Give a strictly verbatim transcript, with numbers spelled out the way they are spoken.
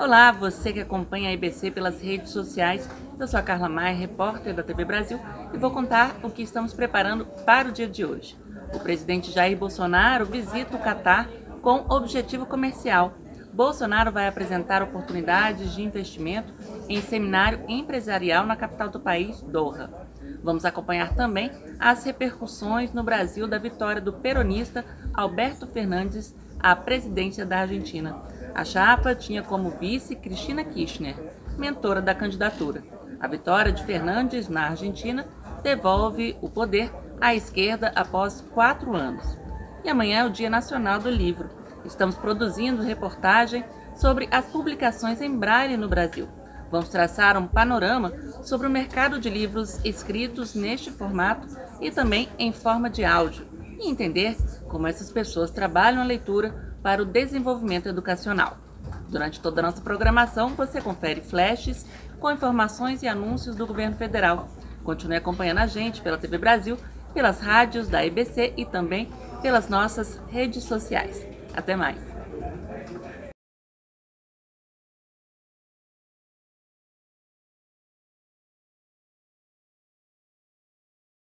Olá, você que acompanha a E B C pelas redes sociais. Eu sou a Carla Maia, repórter da T V Brasil, e vou contar o que estamos preparando para o dia de hoje. O presidente Jair Bolsonaro visita o Catar com objetivo comercial. Bolsonaro vai apresentar oportunidades de investimento em seminário empresarial na capital do país, Doha. Vamos acompanhar também as repercussões no Brasil da vitória do peronista Alberto Fernández à presidência da Argentina. A chapa tinha como vice Cristina Kirchner, mentora da candidatura. A vitória de Fernández na Argentina devolve o poder à esquerda após quatro anos. E amanhã é o Dia Nacional do Livro. Estamos produzindo reportagem sobre as publicações em braille no Brasil. Vamos traçar um panorama sobre o mercado de livros escritos neste formato e também em forma de áudio e entender como essas pessoas trabalham a leitura para o desenvolvimento educacional. Durante toda a nossa programação, você confere flashes com informações e anúncios do governo federal. Continue acompanhando a gente pela T V Brasil, pelas rádios da E B C e também pelas nossas redes sociais. Até mais!